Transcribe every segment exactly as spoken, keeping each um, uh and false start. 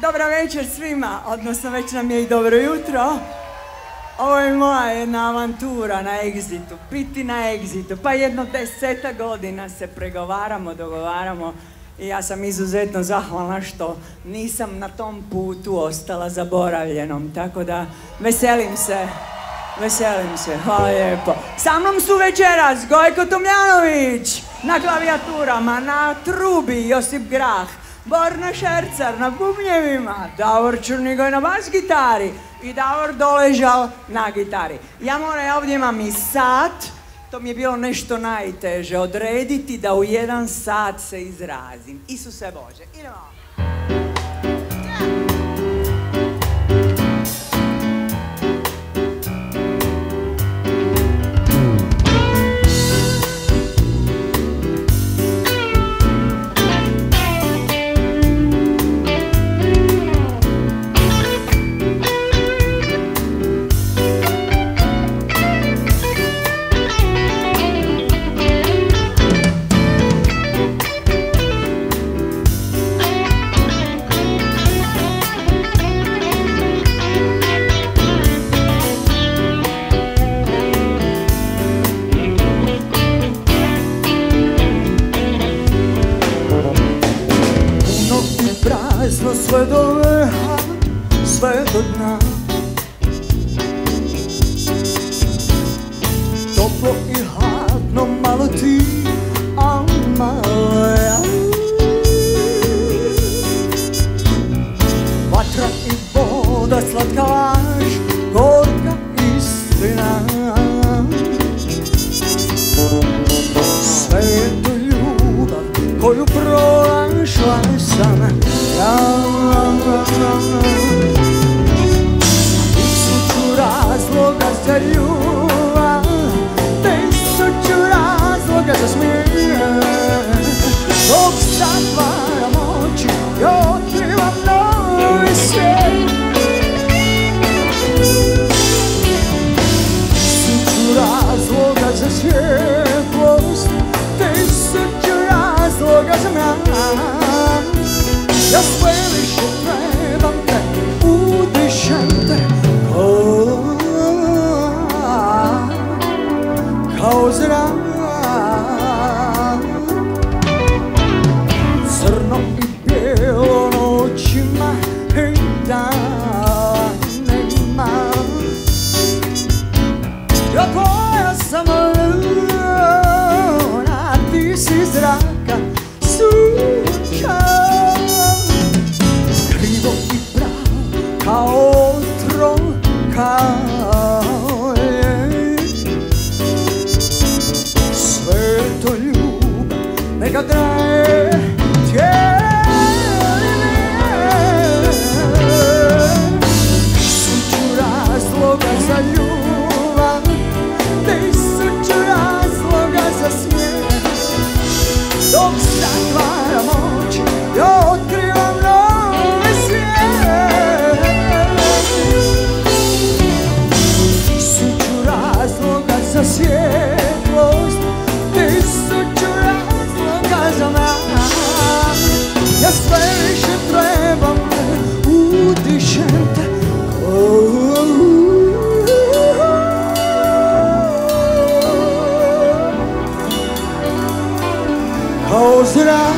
Dobra večer svima, odnosno već nam je i dobro jutro. Ovo je moja jedna avantura na Exitu, piti na Exitu. Pa jedno deseta godina se pregovaramo, dogovaramo i ja sam izuzetno zahvalna što nisam na tom putu ostala zaboravljenom. Tako da veselim se, veselim se, hvala lijepo. Sa mnom su večeras Gojko Tomljanović na klavijaturama, na trubi Josip Grah, Borna Scherzer na bubnjevima, Davor Čurnigoj na bas gitari i Davor Doležal na gitari. Ja moram, ovdje imam i sat, to mi je bilo nešto najteže, odrediti da u jedan sat se izrazim. Isuse Bože, idemo! Sve do vrha, sve do dna, toplo i hladno, malo ti, a malo ja. Vatra i voda, slatka laž, gorka istina. Sve je to ljubav koju pronašla sam ja. Tisuću razloga za ljubav, tisuću razloga za smijeh. Dok zatvaram oči i otkrivam novi svijet. Tisuću razloga za svjetlost, tisuću razloga za mrak. Ja sve više trebam te, udišem te, kao zrak. Crno i bijelo noćima i danima. Ja tvoja sam luna, ti si zraka, sunča. Kao otrov, kao lijek. Sve je to ljubav, neka traje tijene. Tisuću razloga za ljubav, tisuću razloga za smijeh. Dok zatvaram oči i otkrivam nove svijet. Za svjetlost, tisuću razloga za mrak. Ja sve više trebam te, udišem te, kao zrak.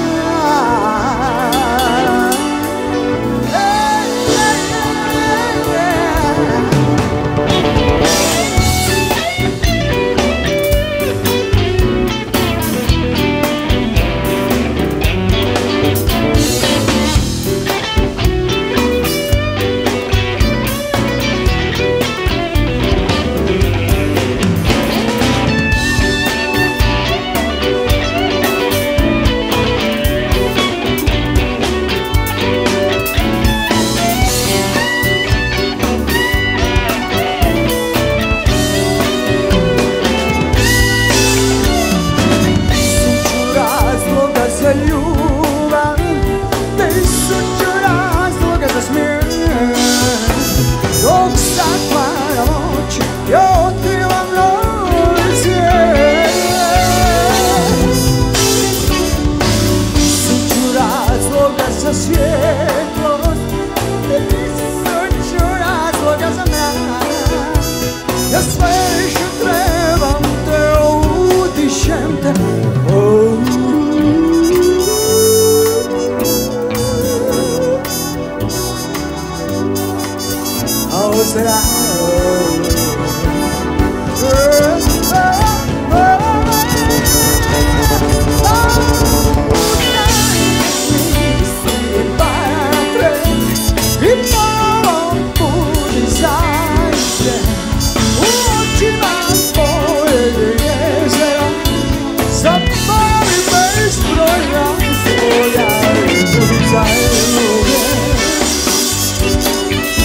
zapali bez broja svoja i budi zaljubljena,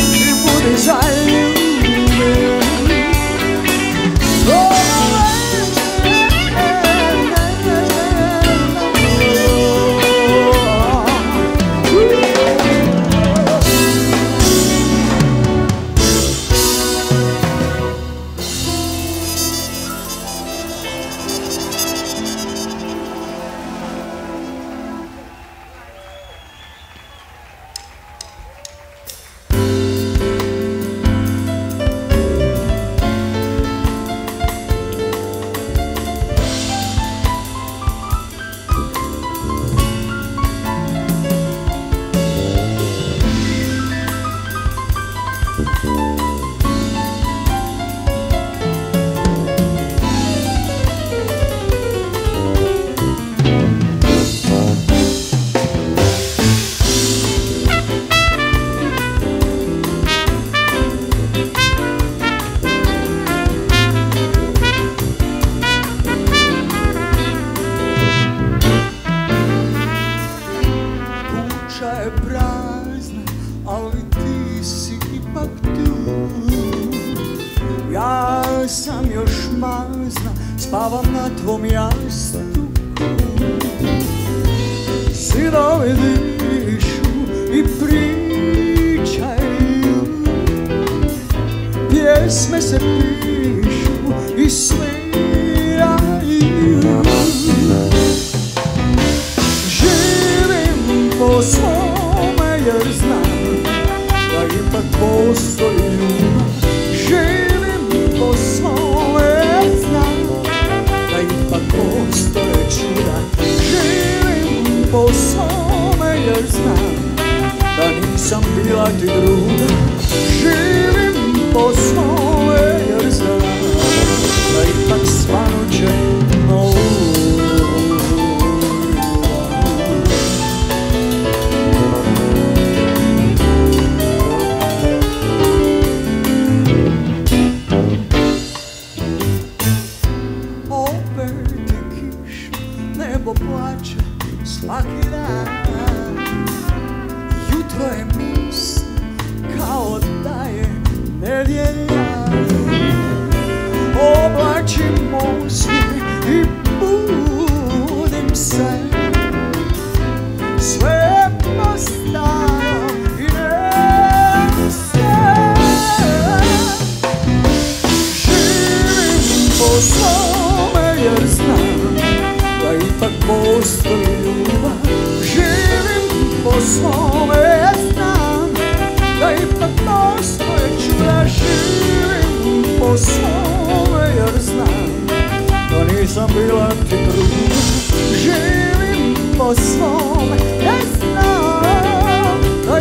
i budi zaljubljena.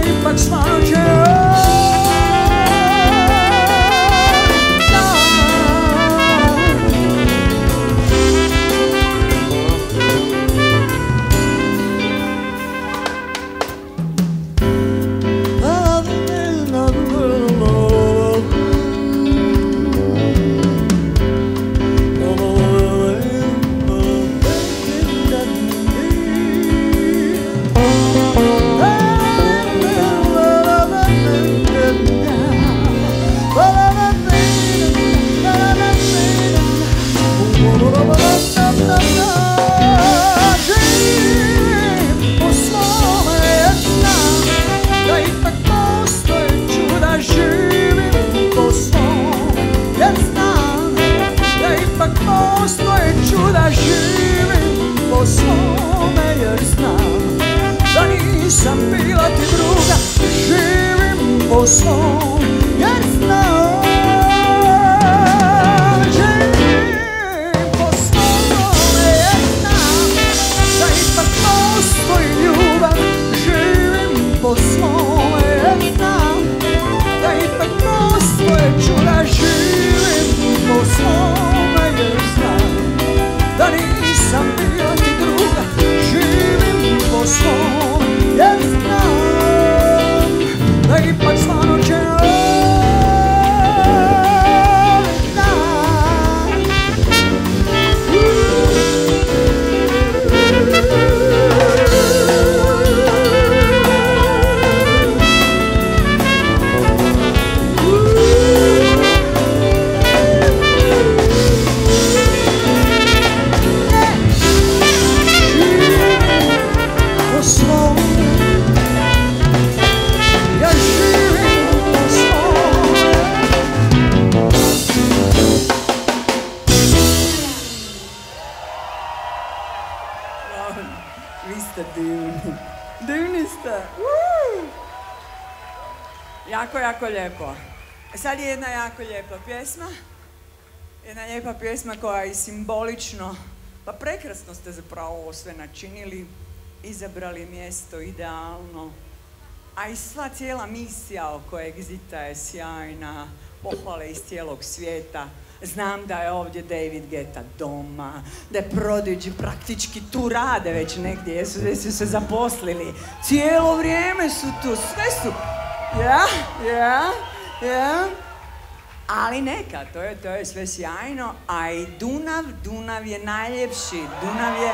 Ipak stvarno će on. Vi ste divni. Divni ste. Uuu. Jako, jako lijepo. Sad je jedna jako lijepa pjesma. Jedna lijepa pjesma koja je simbolično, pa prekrasno ste zapravo ovo sve načinili. Izabrali mjesto idealno. A i sva cijela misija oko Exita je sjajna. Pohvale iz cijelog svijeta. Znam da je ovdje David Geta doma, da je Prodigy praktički tu rade već negdje, jesu, jesu se zaposlili. Cijelo vrijeme su tu, sve su... Ja, ja, ja. Ali neka, to je, to je sve sjajno. A i Dunav, Dunav je najljepši. Dunav je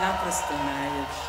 naprosto najljepši.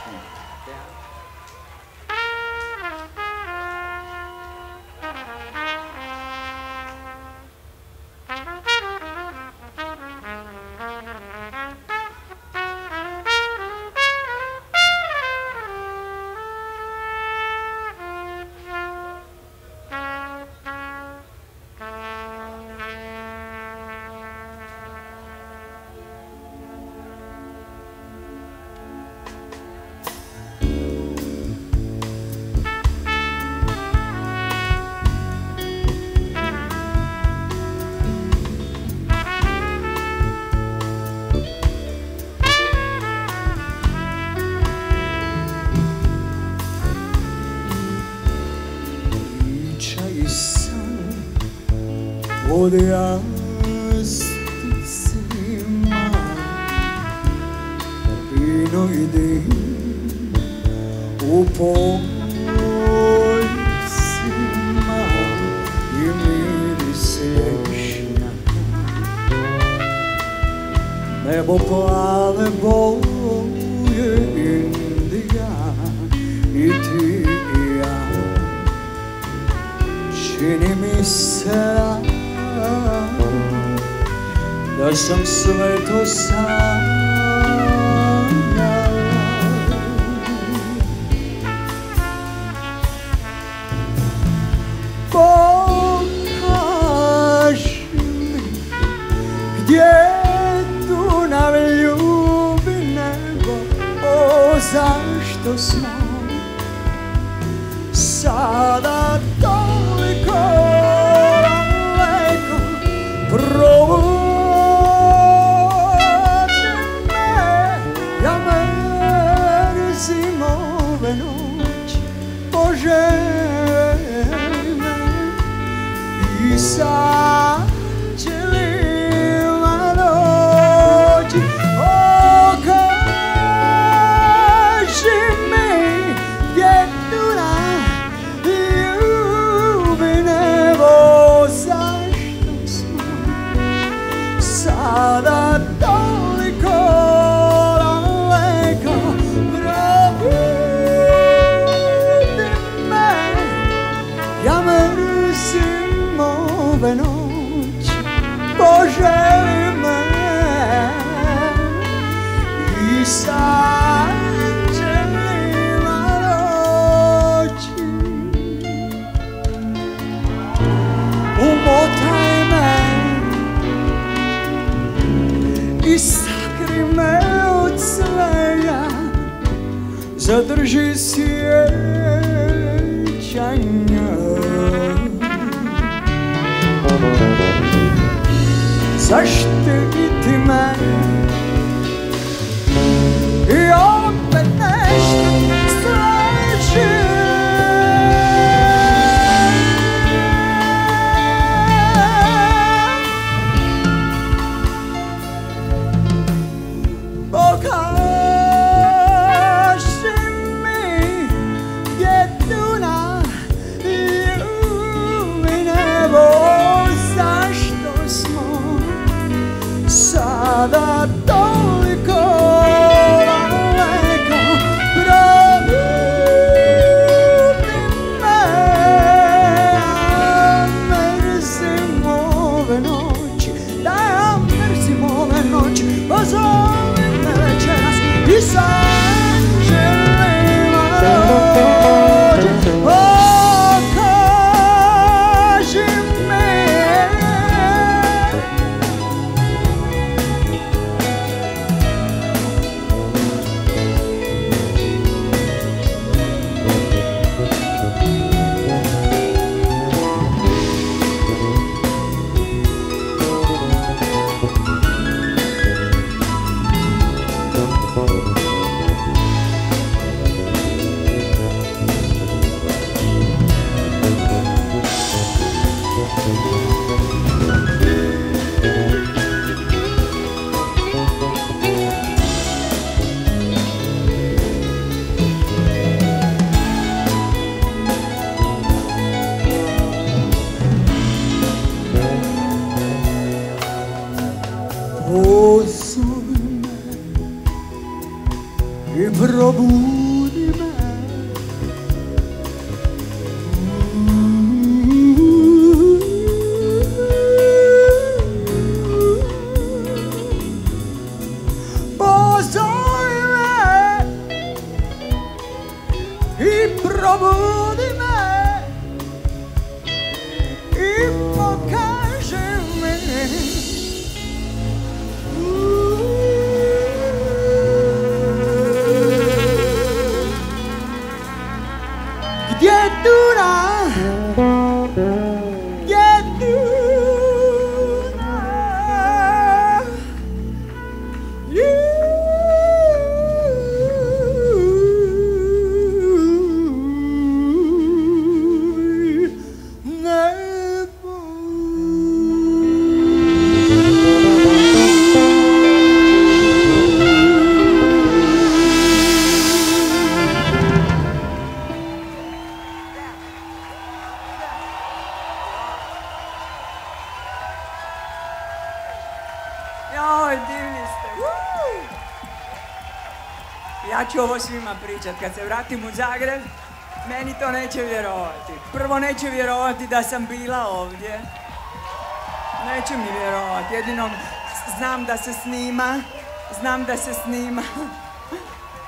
Od jasticima vino ide u poljcima i miris lješnja. Nebo plave boje Indija i ti i ja. Čini mi se da sam sve to sanjala. Pokaži mi gdje Dunav ljubi nebo. O, zašto smo sada toliko sa anđelima noći. O, kaži mi gdje Dunav ljubi nebo. Zašto smo sada toliko daleko? Probudi me, ja mrzim ove noći. Poželi me i sa anđelima noći. Umotaj me i sakri me od svega. Zadrži sjećanja. Zaštiti me i opet nešto sreći. I probudi me. Pozovi me I probudi me I pokaži mi. Kad se vratim u Zagreb, meni to neće vjerovati. Prvo neće vjerovati da sam bila ovdje. Neće mi vjerovati. Jedino znam da se snima. Znam da se snima.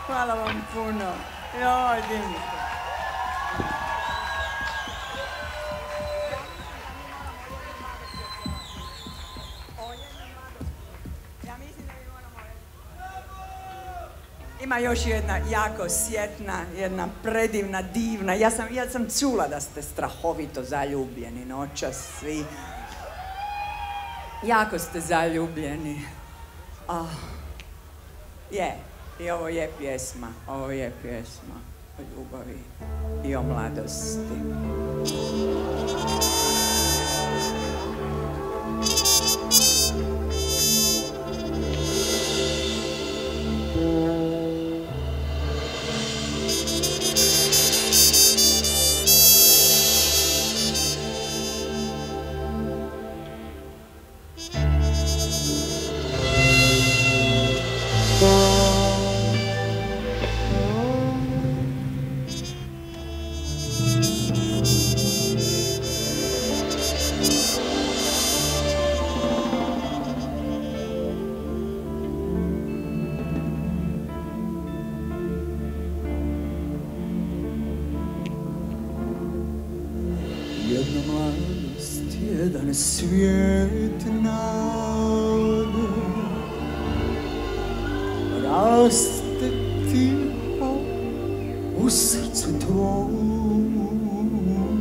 Hvala vam puno. Joj, divno. Ima još jedna jako sjetna, jedna predivna, divna. Ja sam, ja sam čula da ste strahovito zaljubljeni noćas svi. Jako ste zaljubljeni. Oh. Je, i ovo je pjesma, ovo je pjesma o ljubavi I o mladosti. Svijet nade raste tiho u srcu tvojom.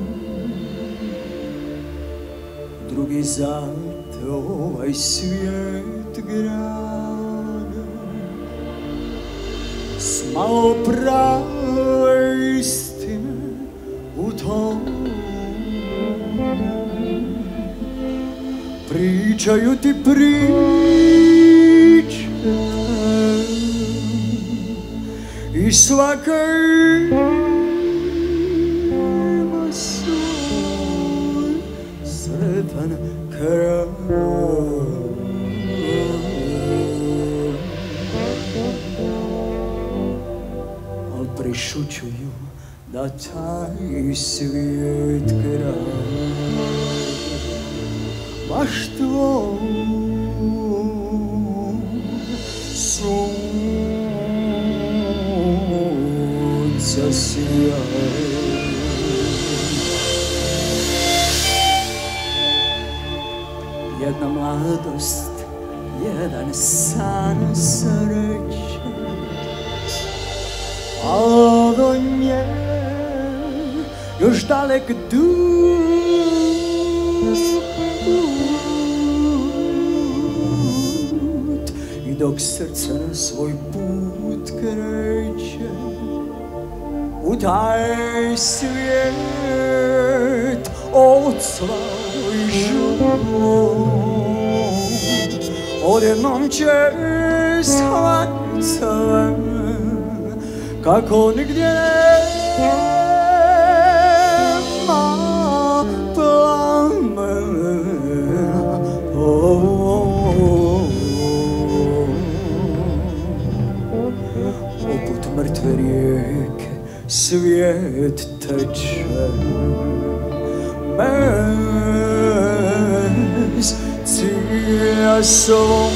Drugi zate ovaj svijet grade s malo prave istine u tom. Pričaju ti priče I svaka ima svoj sretan kraj. Al prešućuju da taj svijet kraj baš tvoj sunca sjaj. Jedna mladost, jedan san sreće, al do nje još dalek duh. I dok srce na svoj put kreće u taj svijet odsvajžu, odjednom će shvatit sve kako nigdje nema. Poput rijeke svijet teče bez cilja svog.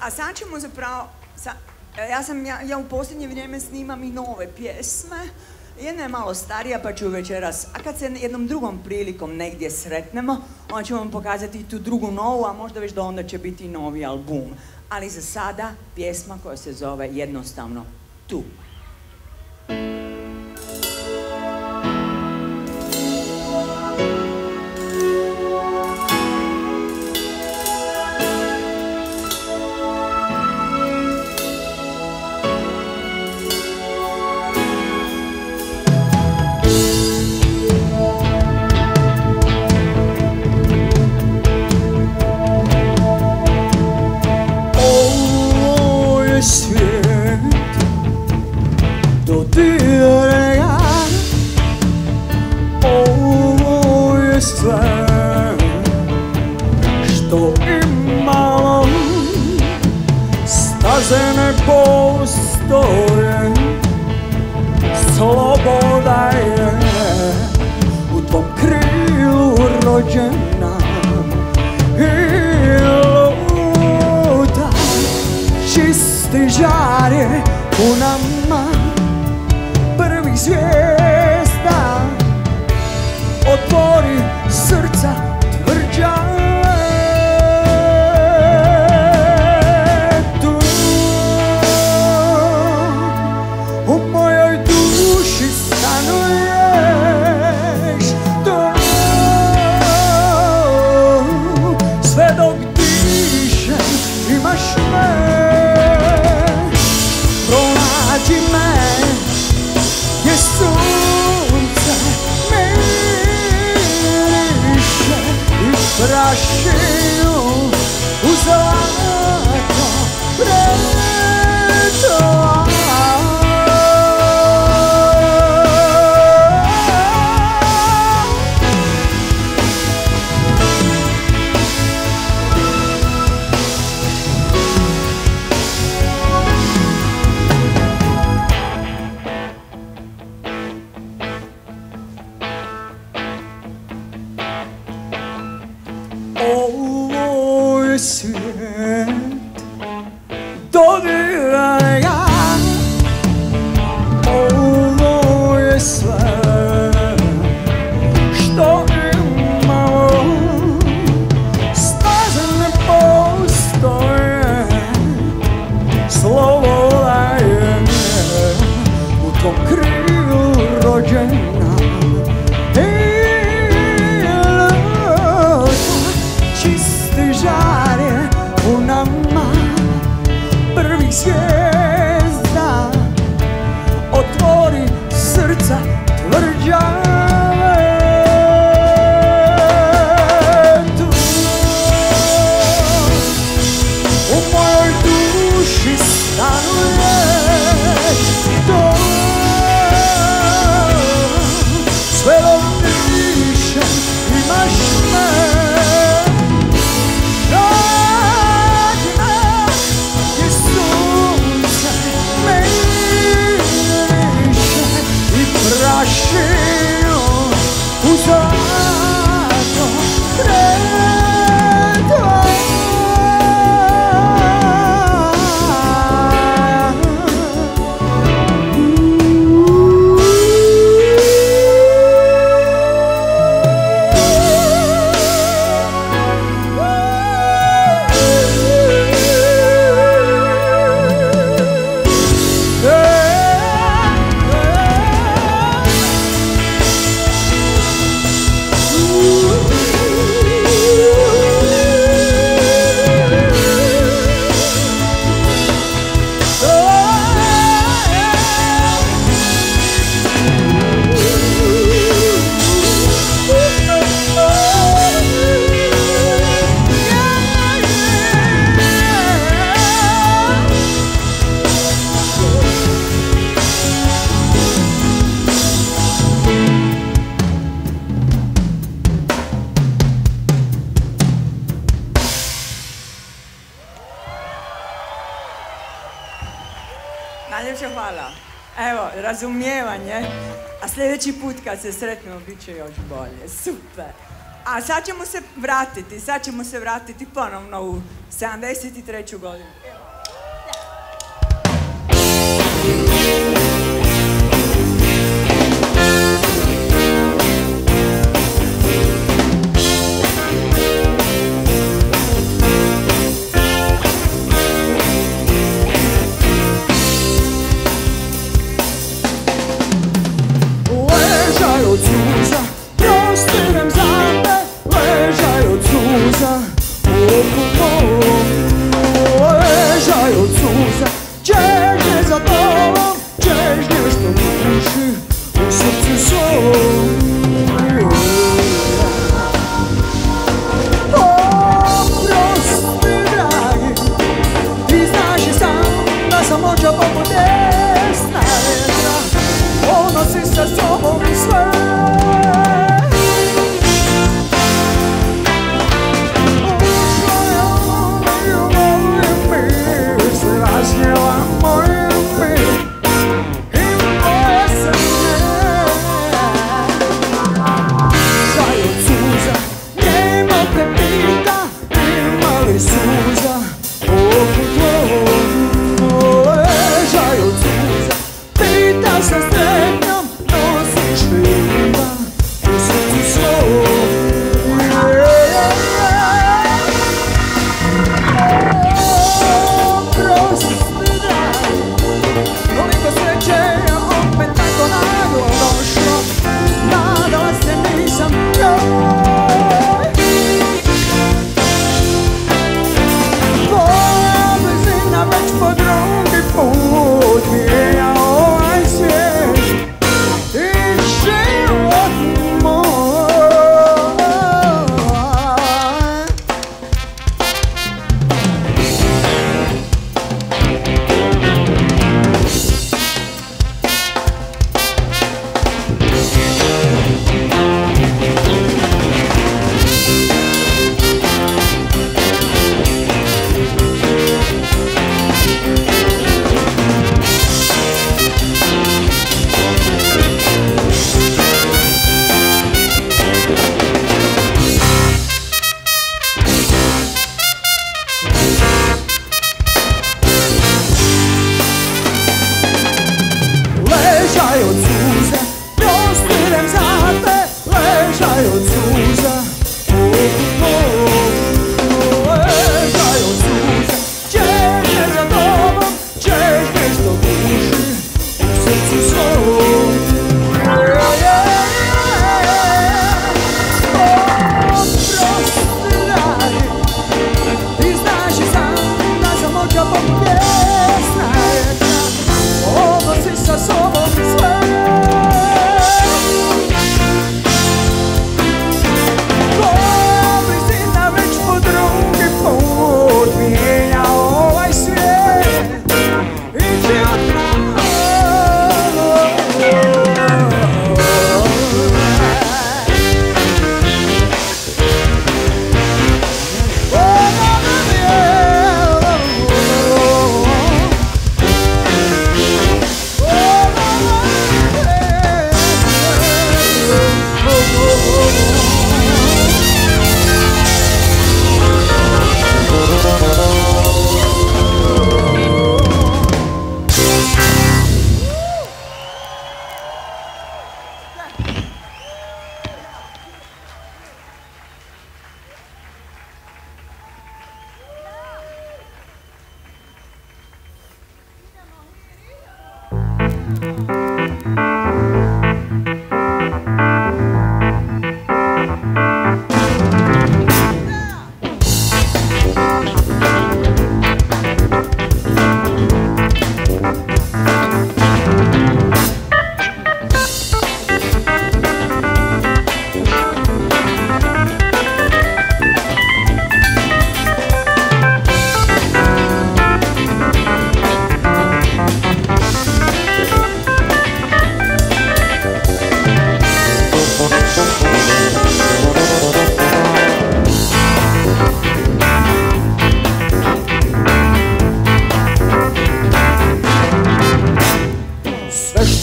A sad ćemo zapravo, ja sam, ja, ja u posljednje vrijeme snimam i nove pjesme, jedna je malo starija pa ću večeras, a kad se jednom drugom prilikom negdje sretnemo, onda ću vam pokazati tu drugu novu, a možda već do onda će biti novi album. Ali za sada pjesma koja se zove jednostavno Tu. Rođena i žare u nama prvih zvijezda. Otvori srca tvrđa tu. U mojoj duši stanuješ to. Sve dok dišem imaš me. Pronađi me, je sunce miriše i prašiju u zlato preto. Kad se sretnemo, bit će još bolje. Super. A sad ćemo se vratiti, sad ćemo se vratiti ponovno u sedamdeset treću godinu. Ležaj od suza u oku mom.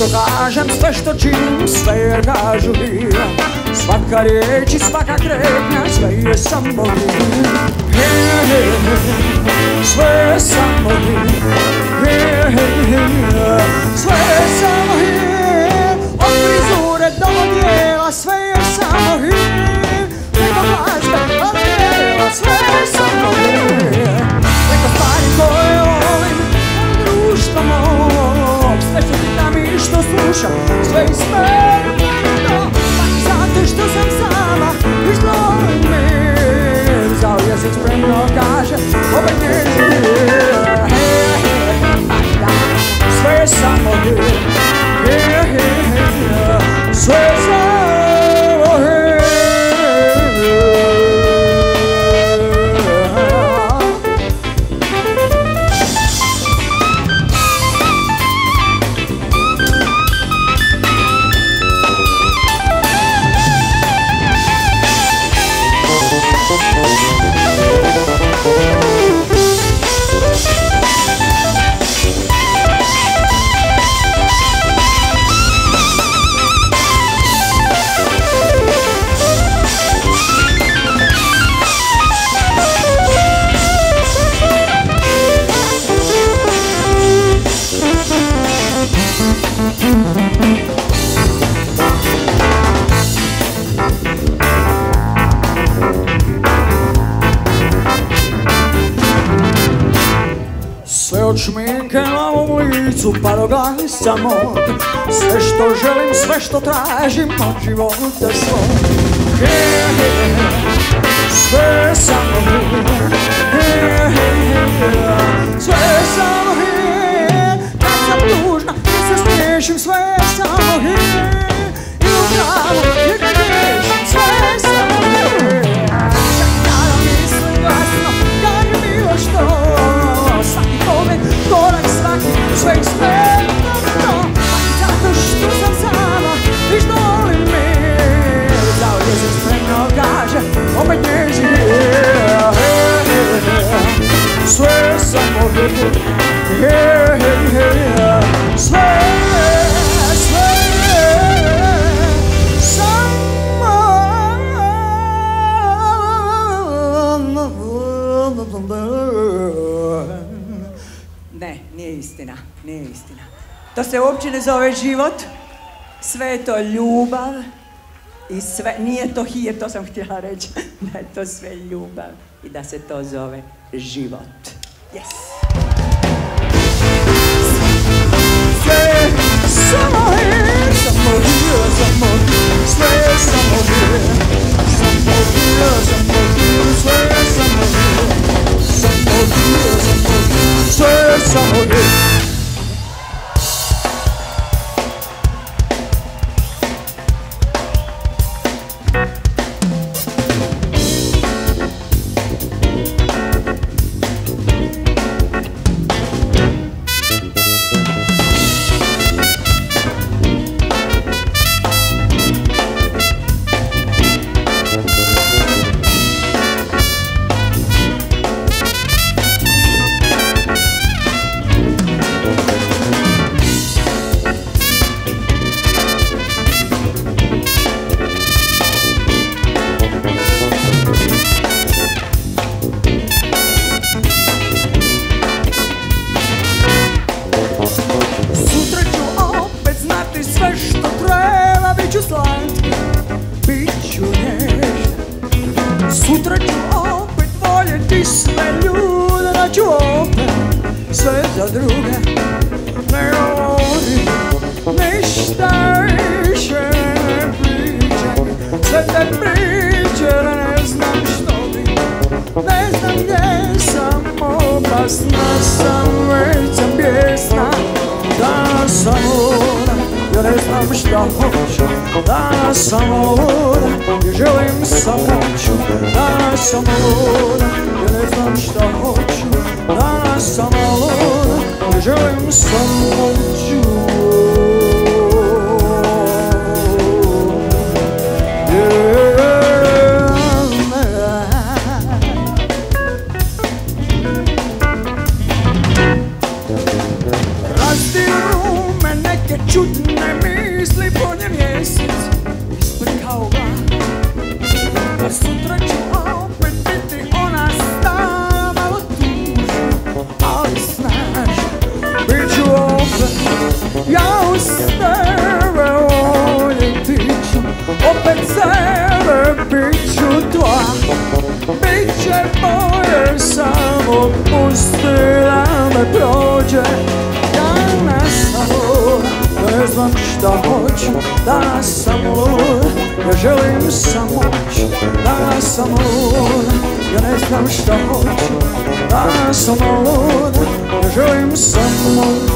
što kažem, sve što činim, sve jer ga želim. Svaka riječ I svaka kretnja, sve je samo ti. Hey, hey, hey, sve je samo ti. Hey, hey, hey, sve je samo ti. Od frizure do odjela, sve je samo ti. Preko glazbe od tijela, sve je samo ti. Preko stvari koje volim, društvo mog. Sve što pitam I što slušam, sve iz mene puno. Zato što sam sama I što ovim me Zao jezik spremno kaže Opet ne živi Sve je samo ti Sve je samo ti Pa do glasa mog Sve što želim, sve što tražim Od života svog Sve je samo ti Sve je samo ti Kad sam tužna, kad se smiješim Sve je samo ti I u pravu, jer kad grešim Sve je samo ti Čak kada mislim glasno Kad je bilo što Svaki pogled, korak svaki Sve ih smetno, a I zato što sam sama I što volim me Zao jezik spremno kaže, opet ne živi Sve je samo ti Sve je, sve je Samo Ne, nije istina. Nije istina. To se uopće ne zove život. Sve je to ljubav. I sve... Nije to hir, to sam htjela reći. Da je to sve ljubav. I da se to zove život. Yes! Sve je samo hir, samo hir, samo hir. Sve je samo hir, samo hir, samo hir. Sve je samo hir, samo hir, samo hir. Sve je samo ti Чудно pustila me prođe. Ja ne sam lud, ne znam šta hoću, da sam lud. Ja želim sam moć, da sam lud. Ja ne znam šta hoću, da sam lud. Ja želim sam moć.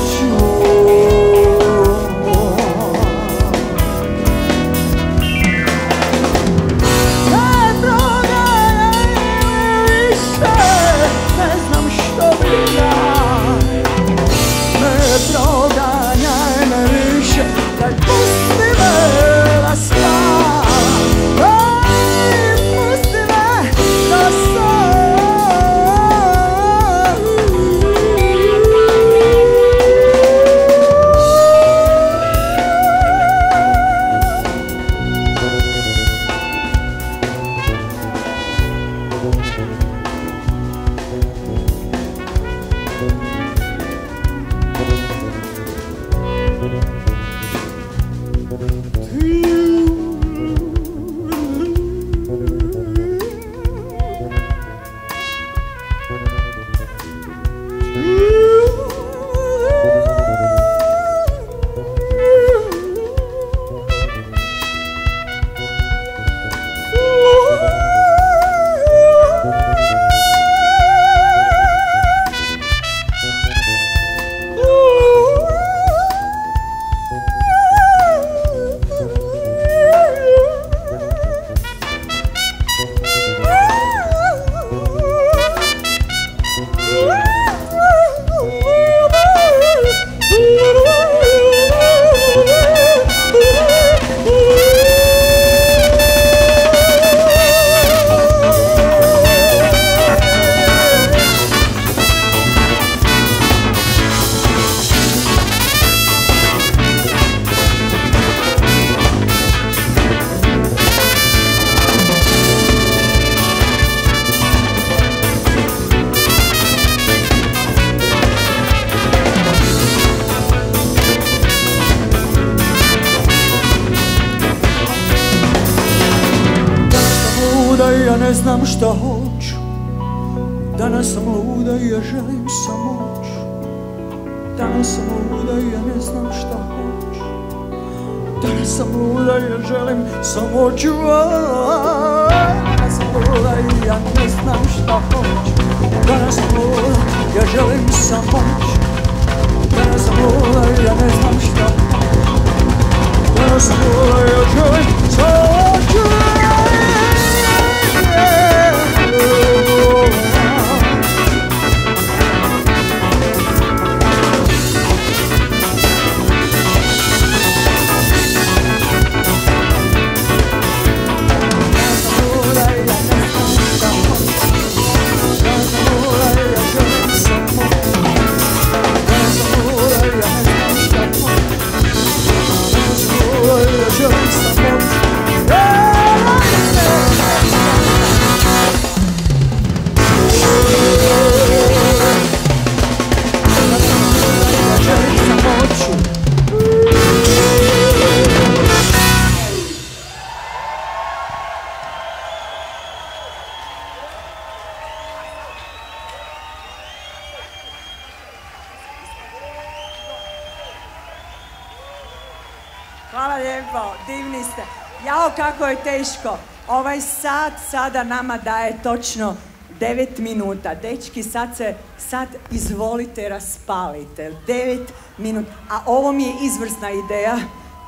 Ovaj sat sada nama daje točno devet minuta. Dečki, sad se, sad izvolite, raspalite. devet minuta. A ovo mi je izvrsna ideja.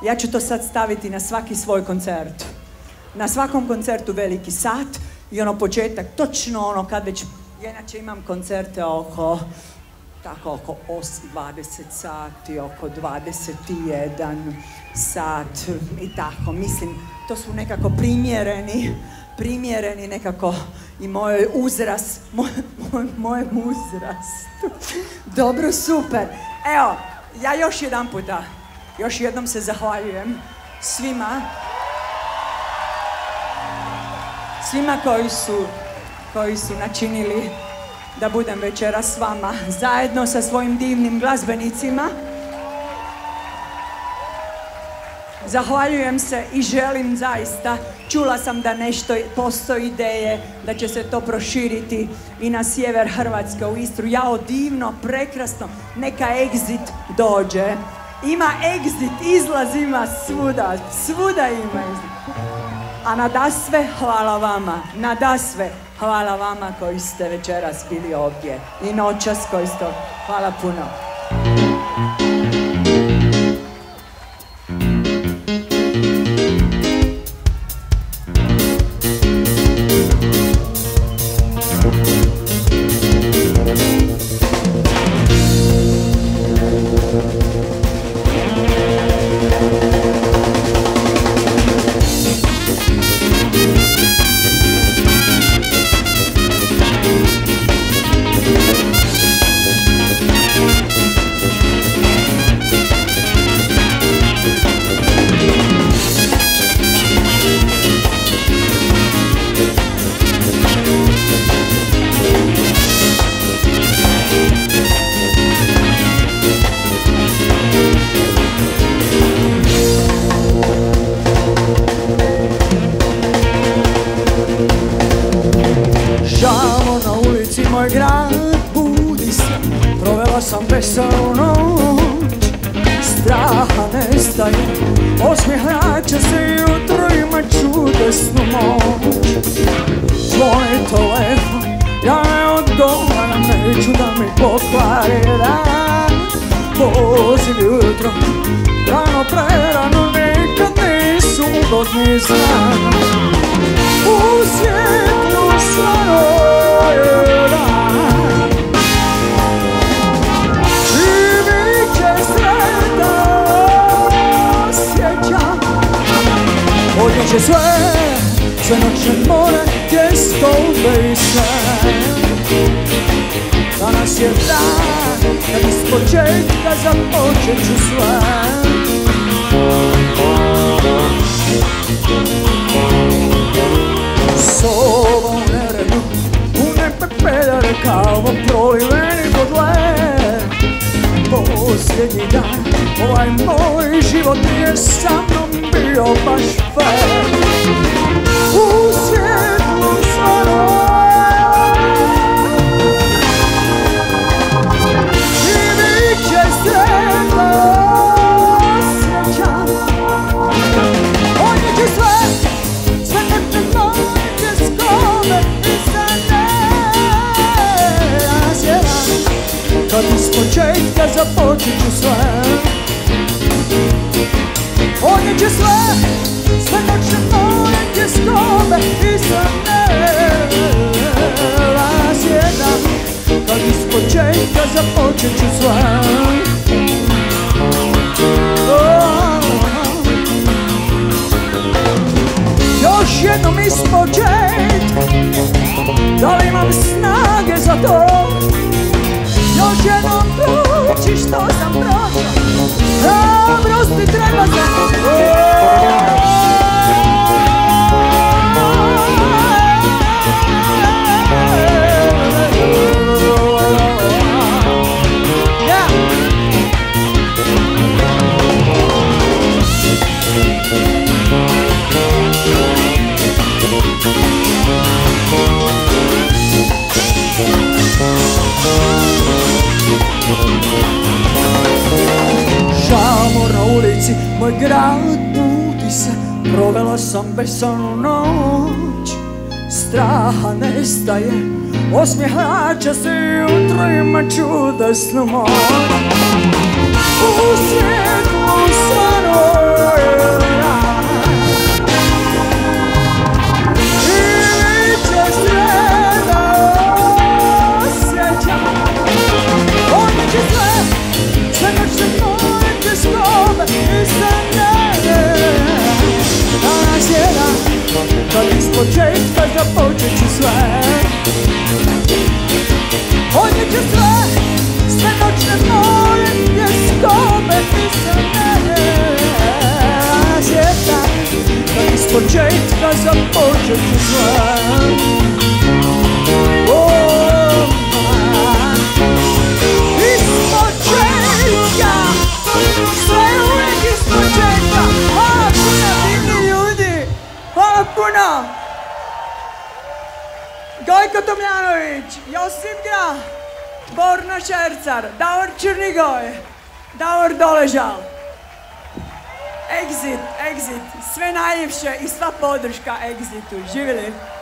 Ja ću to sad staviti na svaki svoj koncert. Na svakom koncertu veliki sat i ono početak, točno ono kad već, inače imam koncerte oko, tako oko dvadeset sati, oko dvadeset jedan sat i tako, mislim. To su nekako primjereni, primjereni nekako i moj uzrast, moj, moj, moj uzrast. Dobro, super. Evo, ja još jedan puta, još jednom se zahvaljujem svima, svima koji su, koji su načinili da budem večeras s vama, zajedno sa svojim divnim glazbenicima. Zahvaljujem se I želim zaista. Čula sam da nešto postoji ideje, da će se to proširiti I na sjever Hrvatske, u Istru. Jao, divno, prekrasno, neka Exit dođe. Ima Exit, izlaz ima svuda, svuda ima Exit. A nadasve hvala vama, nadasve hvala vama koji ste večeras bili ovdje I noćas koji ste ovdje. Hvala puno. Ispočetka, sve uvijek ispočetka. Josip Grah, Borna Scherzer, Davor Čurnigoj, Davor Doležal. Exit, Exit, sve najljepše I sva podrška Exitu. Živjeli!